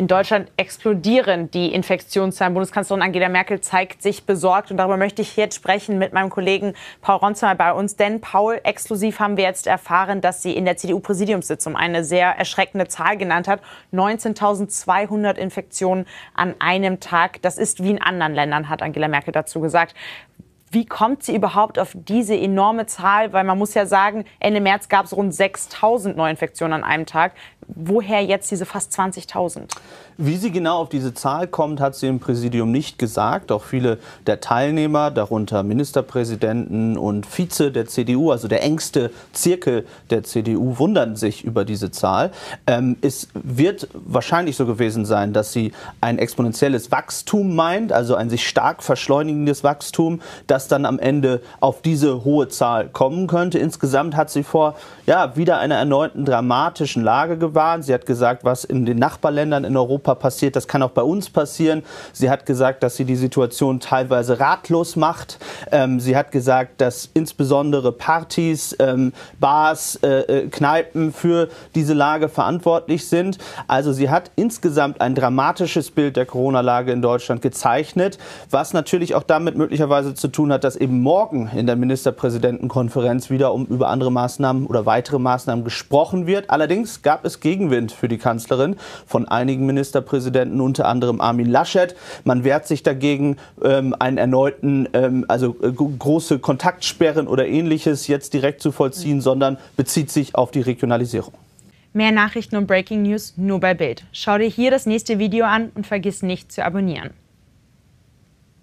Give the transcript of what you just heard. In Deutschland explodieren die Infektionszahlen. Bundeskanzlerin Angela Merkel zeigt sich besorgt. Und darüber möchte ich jetzt sprechen mit meinem Kollegen Paul Ronzheimer bei uns. Denn, Paul, exklusiv haben wir jetzt erfahren, dass sie in der CDU-Präsidiumssitzung eine sehr erschreckende Zahl genannt hat. 19.200 Infektionen an einem Tag. Das ist wie in anderen Ländern, hat Angela Merkel dazu gesagt. Wie kommt sie überhaupt auf diese enorme Zahl? Weil man muss ja sagen, Ende März gab es rund 6.000 Neuinfektionen an einem Tag. Woher jetzt diese fast 20.000? Wie sie genau auf diese Zahl kommt, hat sie im Präsidium nicht gesagt. Auch viele der Teilnehmer, darunter Ministerpräsidenten und Vize der CDU, also der engste Zirkel der CDU, wundern sich über diese Zahl. Es wird wahrscheinlich so gewesen sein, dass sie ein exponentielles Wachstum meint, also ein sich stark verschleunigendes Wachstum, das dann am Ende auf diese hohe Zahl kommen könnte. Insgesamt hat sie vor wieder einer erneuten dramatischen Lage gewarnt. Sie hat gesagt, was in den Nachbarländern in Europa passiert, das kann auch bei uns passieren. Sie hat gesagt, dass sie die Situation teilweise ratlos macht. Sie hat gesagt, dass insbesondere Partys, Bars, Kneipen für diese Lage verantwortlich sind. Also sie hat insgesamt ein dramatisches Bild der Corona-Lage in Deutschland gezeichnet, was natürlich auch damit möglicherweise zu tun hat, dass eben morgen in der Ministerpräsidentenkonferenz wieder über andere Maßnahmen oder weitere Maßnahmen gesprochen wird. Allerdings gab es Gegenwind für die Kanzlerin von einigen Ministerpräsidenten, unter anderem Armin Laschet. Man wehrt sich dagegen, einen erneuten, große Kontaktsperren oder Ähnliches jetzt direkt zu vollziehen, sondern bezieht sich auf die Regionalisierung. Mehr Nachrichten und Breaking News nur bei Bild. Schau dir hier das nächste Video an und vergiss nicht zu abonnieren.